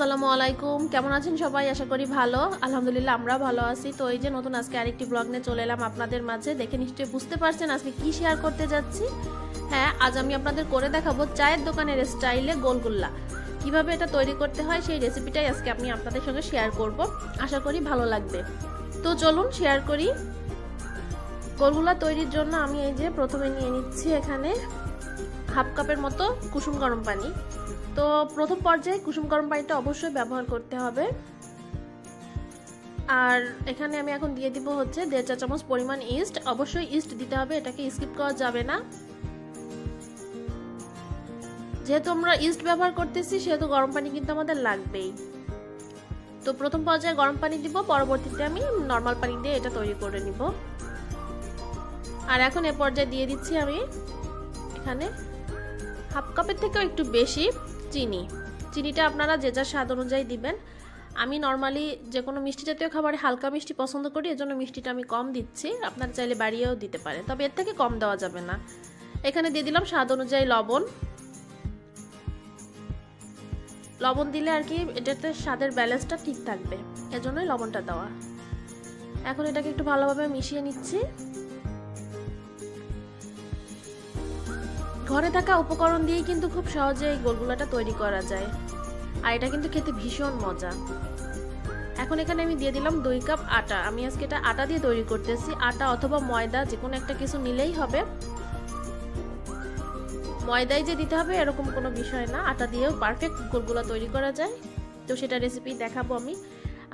আসসালামু আলাইকুম কেমন আছেন সবাই আশা করি ভালো আলহামদুলিল্লাহ আমরা ভালো আছি। তো এই যে নতুন আজকে আরেকটি ব্লগ নিয়ে চলে এলাম আপনাদের মাঝে। দেখে নিশ্চয়ই বুঝতে পারছেন আজকে কি শেয়ার করতে যাচ্ছি। হ্যাঁ, আজ আমি আপনাদের করে দেখাবো চায়ের দোকানের স্টাইলে গোলগোল্লা, কিভাবে এটা তৈরি করতে হয় সেই রেসিপিটাই আজকে আমি আপনাদের সঙ্গে শেয়ার করব। আশা করি ভালো লাগবে। তো চলুন শেয়ার করি। গোলগোল্লা তৈরির জন্য আমি এই যে প্রথমে নিয়ে নিচ্ছি এখানে হাফ কাপের মতো কুসুম গরম পানি। তো প্রথম পর্যায়ে কুসুম গরম পানিটা অবশ্যই ব্যবহার করতে হবে। আর এখানে আমি এখন দিয়ে দিব হচ্ছে 1.5 চা চামচ পরিমাণ ইস্ট। অবশ্যই ইস্ট দিতে হবে, এটাকে স্কিপ করা যাবে না। যেহেতু আমরা ইস্ট ব্যবহার করতেছি সেহেতু গরম পানি কিন্তু আমাদের লাগবেই। তো প্রথম পর্যায়ে গরম পানি দিব, পরবর্তীতে আমি নর্মাল পানি দিয়ে এটা তৈরি করে নিব। আর এখন এ পর্যায়ে দিয়ে দিচ্ছি আমি এখানে হাফ কাপের থেকেও একটু বেশি চিনি। চিনিটা আপনারা যে যার স্বাদ অনুযায়ী দিবেন। আমি নর্মালি যে কোনো মিষ্টি জাতীয় খাবারে হালকা মিষ্টি পছন্দ করি, এজন্য মিষ্টিটা আমি কম দিচ্ছি। আপনারা চাইলে বাড়িয়েও দিতে পারেন, তবে এর থেকে কম দেওয়া যাবে না। এখানে দিয়ে দিলাম স্বাদ অনুযায়ী লবণ। লবণ দিলে আর কি এটাতে স্বাদের ব্যালেন্সটা ঠিক থাকবে, এজন্যই লবণটা দেওয়া। এখন এটাকে একটু ভালোভাবে মিশিয়ে নিচ্ছি। ঘরে থাকা উপকরণ দিয়ে কিন্তু খুব সহজে এই গোলগোল্লাটা তৈরি করা যায়, আর এটা কিন্তু খেতে ভীষণ মজা। এখন এখানে আমি দিয়ে দিলাম 2 কাপ আটা। আমি আজকে এটা আটা দিয়ে তৈরি করতেছি। আটা অথবা ময়দা, যে কোনো একটা কিছু নিলেই হবে। ময়দাই যে দিতে হবে এরকম কোনো বিষয় না, আটা দিয়েও পারফেক্ট গোলগোল্লা তৈরি করা যায়। তো সেটা রেসিপি দেখাবো আমি।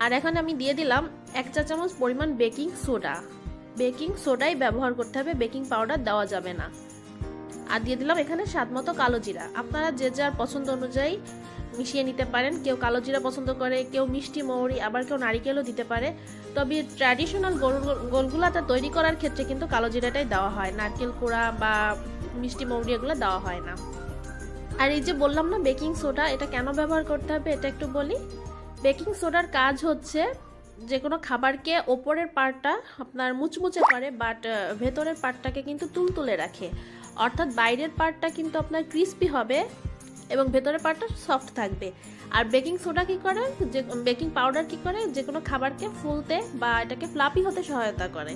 আর এখানে আমি দিয়ে দিলাম 1 চা চামচ পরিমাণ বেকিং সোডা। বেকিং সোডাই ব্যবহার করতে হবে, বেকিং পাউডার দেওয়া যাবে না। আর দিয়ে দিলাম এখানে স্বাদমতো কালো জিরা। আপনারা যে যার পছন্দ অনুযায়ী মিশিয়ে নিতে পারেন। কেউ কালো জিরা পছন্দ করে, কেউ মিষ্টি মৌরি, আবার কেউ নারিকেলও দিতে পারে। তবে ট্র্যাডিশনাল গোলগোল্লাটা তৈরি করার ক্ষেত্রে কিন্তু কালো জিরাটাই দেওয়া হয়, নারকেল কুড়া বা মিষ্টি মৌরি এগুলো দেওয়া হয় না। আর এই যে বললাম না বেকিং সোডা, এটা কেন ব্যবহার করতে হবে এটা একটু বলি। বেকিং সোডার কাজ হচ্ছে যে কোনো খাবারকে ওপরের পার্টটা আপনার মুচমুচে করে, বাট ভেতরের পার্টটাকে কিন্তু তুলতুলে রাখে। অর্থাৎ বাইরের পার্টটা কিন্তু আপনার ক্রিস্পি হবে এবং ভেতরের পার্টটা সফট থাকবে। আর বেকিং সোডা কী করে, যে বেকিং পাউডার কী করে, যে কোনো খাবারকে ফুলতে বা এটাকে ফ্লাপি হতে সহায়তা করে।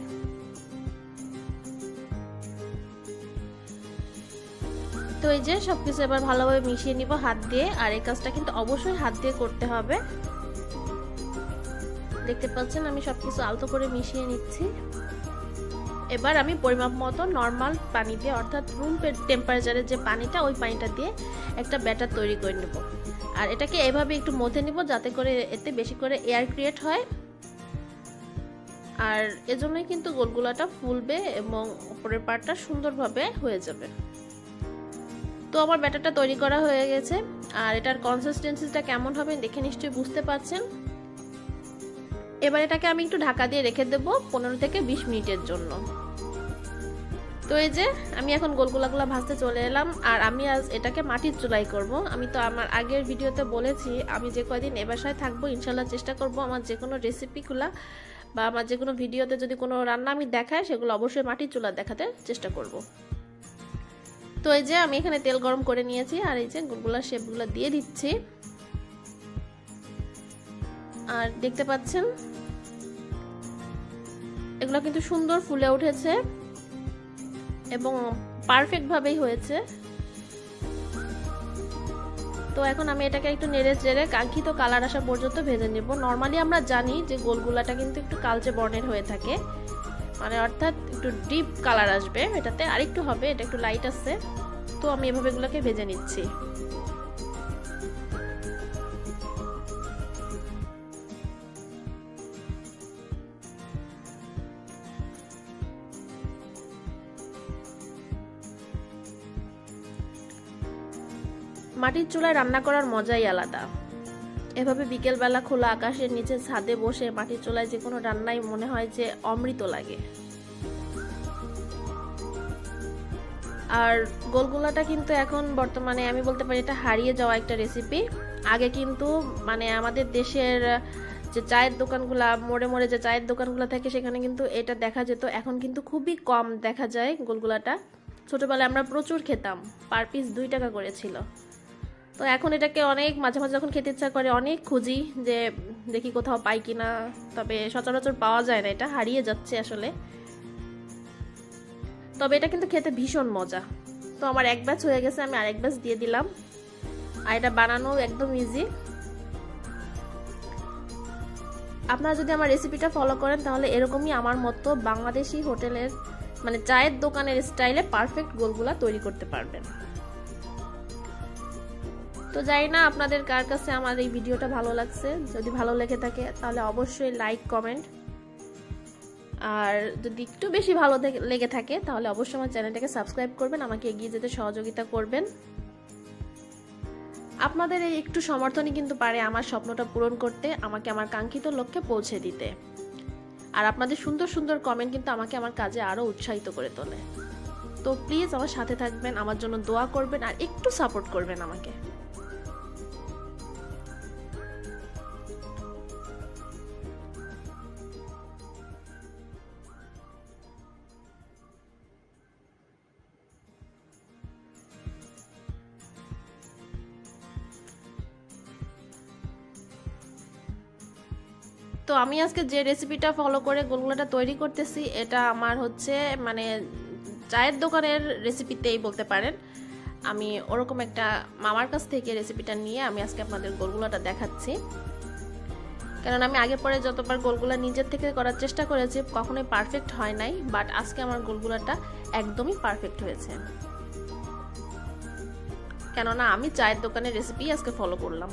তো এই যে সব কিছু এবার ভালোভাবে মিশিয়ে নিব হাত দিয়ে। আর এই কাজটা কিন্তু অবশ্যই হাত দিয়ে করতে হবে। দেখতে পাচ্ছেন আমি সব কিছু আলতো করে মিশিয়ে নিচ্ছি। এবার আমি পরিমাপ মতো নর্মাল পানি দিয়ে, অর্থাৎ রুম টেম্পারেচারের যে পানিটা, ওই পানিটা দিয়ে একটা ব্যাটার তৈরি করে নেব। আর এটাকে এভাবে একটু মথে নেব যাতে করে এতে বেশি করে এয়ার ক্রিয়েট হয়। আর এজন্যই কিন্তু গোলগোলাটা ফুলবে এবং উপরের পাটটা সুন্দরভাবে হয়ে যাবে। তো আমার ব্যাটারটা তৈরি করা হয়ে গেছে। আর এটার কনসিস্টেন্সিটা কেমন হবে দেখে নিশ্চয়ই বুঝতে পারছেন। এবার এটাকে আমি একটু ঢাকা দিয়ে রেখে দেবো 15 থেকে 20 মিনিটের জন্য। তো এই যে আমি এখন গোলগোলাগুলো ভাজতে চলে এলাম। আর আমি আজ এটাকে মাটির চুলাই করব। আমি তো আমার আগের ভিডিওতে বলেছি আমি যে কয়দিন এ বাসায় থাকবো ইনশাল্লাহ চেষ্টা করব আমার যে কোনো রেসিপিগুলো বা আমার যে কোনো ভিডিওতে যদি কোনো রান্না আমি দেখাই সেগুলো অবশ্যই মাটির চুলা দেখাতে চেষ্টা করব। তো এই যে আমি এখানে তেল গরম করে নিয়েছি। আর এই যে গোলগোলা শেপগুলো দিয়ে দিচ্ছি। আর দেখতে পাচ্ছেন এগুলো কিন্তু সুন্দর ফুলে উঠেছে এবং পারফেক্ট ভাবেই হয়েছে। তো এখন আমি এটাকে একটু নেড়ে চেড়ে কাঙ্ক্ষিত কালার আসা পর্যন্ত ভেজে নেব। নর্মালি আমরা জানি যে গোলগোলাটা কিন্তু একটু কালচে বর্ণের হয়ে থাকে, মানে অর্থাৎ একটু ডিপ কালার আসবে এটাতে, আর একটু হবে, এটা একটু লাইট আছে। তো আমি এভাবে এগুলোকে ভেজে নিচ্ছি। মাটির চুলায় রান্না করার মজাই আলাদা। এভাবে বিকেলবেলা খোলা আকাশের নিচে ছাদে বসে মাটির চুলায় যে কোনো রান্নাই মনে হয় যে অমৃত লাগে। আর গোলগোলাটা কিন্তু এখন বর্তমানে আমি বলতে পারি এটা হারিয়ে যাওয়া একটা রেসিপি। আগে কিন্তু মানে আমাদের দেশের যে চায়ের দোকানগুলা, মোড়ে মোড়ে যে চায়ের দোকানগুলো থাকে সেখানে কিন্তু এটা দেখা যেত। এখন কিন্তু খুবই কম দেখা যায় গোলগোলাটা। ছোটবেলায় আমরা প্রচুর খেতাম, পার পিস 2 টাকা করেছিল। तो एखोन एटाके अनेक माझे माझे जखन खेते इच्छा करे अनेक खुजी जे देखी कोथाओ पाई किना तबे सचराचर पावा जाय ना एटा हारिये जाच्छे आसले तबे एटा किन्तु खेते भीषण मजा। तो आमार एक बैच होये गेछे आमी आरेक बैच दिये दिलाम आर एटा बानानो एकदम इजी। आपनारा जोदि आमार रेसिपिटा फलो करेन ताहले एरकमई आमार मतो बांग्लादेशी होटेलेर माने चायेर दोकानेर स्टाइले पारफेक्ट गोलगुला तैरी करते पारबेन। तो जानी ना आपनादेर कार काछे आमार एई भिडियोटा भालो लागछे जोदि भालो लेगे थाके ताहले अवश्यई लाइक कमेंट आर जोदि एकटु बेशी भालो लेगे थाके ताहले अवश्यई आमार चैनेलटाके सबस्क्राइब करबेन आमाके एगिये जेते सहयोगिता करबेन। आपनादेर एई एकटु समर्थनई किन्तु पारे आमार स्वप्नटा पूरण करते आमाके आमार कांक्षित लक्ष्ये पौঁছে दिते आर आपनादेर सुंदर सुंदर कमेंट किन्तु आमाके आमार काजे आरो उत्साहित करे तोले। तो प्लिज आमार साथे थाकबेन आमार जोन्नो दोया करबेन आर एकटु सापोर्ट करबेन आमाके। तो आमी आज के जे रेसिपिटा फलो करे गोलगुलाटा तैरी करतेছি এটা আমার হচ্ছে মানে চায়ের দোকানের রেসিপিতেই বলতে পারেন। আমি ওরকম একটা মামার কাছ থেকে রেসিপিটা নিয়ে আমি আজকে আপনাদের গোলগুলাটা দেখাচ্ছি, কারণ আমি আগে পরে যতবার গোলগুলা নিজের থেকে করার চেষ্টা করেছি কখনোই পারফেক্ট হয় নাই, বাট আজকে আমার গোলগুলাটা একদমই পারফেক্ট হয়েছে কেননা আমি চায়ের দোকানের রেসিপি আজকে ফলো করলাম।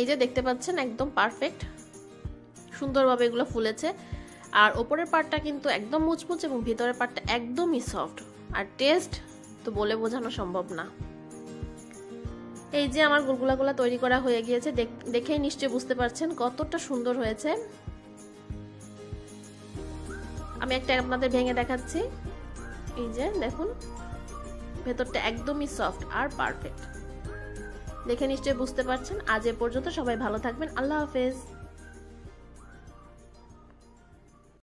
এই যে দেখতে পাচ্ছেন একদম পারফেক্ট সুন্দরভাবে এগুলো ফুলেছে আর উপরের পার্টটা কিন্তু একদম মুচমুচে এবং ভিতরের পার্টটা একদমই সফট আর টেস্ট তো বলে বোঝানো সম্ভব না। এই যে আমার গোলগুলাগুলো তৈরি করা হয়ে গিয়েছে, দেখেই নিশ্চয়ই বুঝতে পারছেন কতটা সুন্দর হয়েছে। আমি একটা আপনাদের ভেঙে দেখাচ্ছি, এই যে দেখুন ভেতরটা একদমই সফট আর পারফেক্ট। देखे निश्चय बुझते पारछेन। आज ए पर्यन्त सबाई भालो थाकबेन। आल्लाह हाफेज।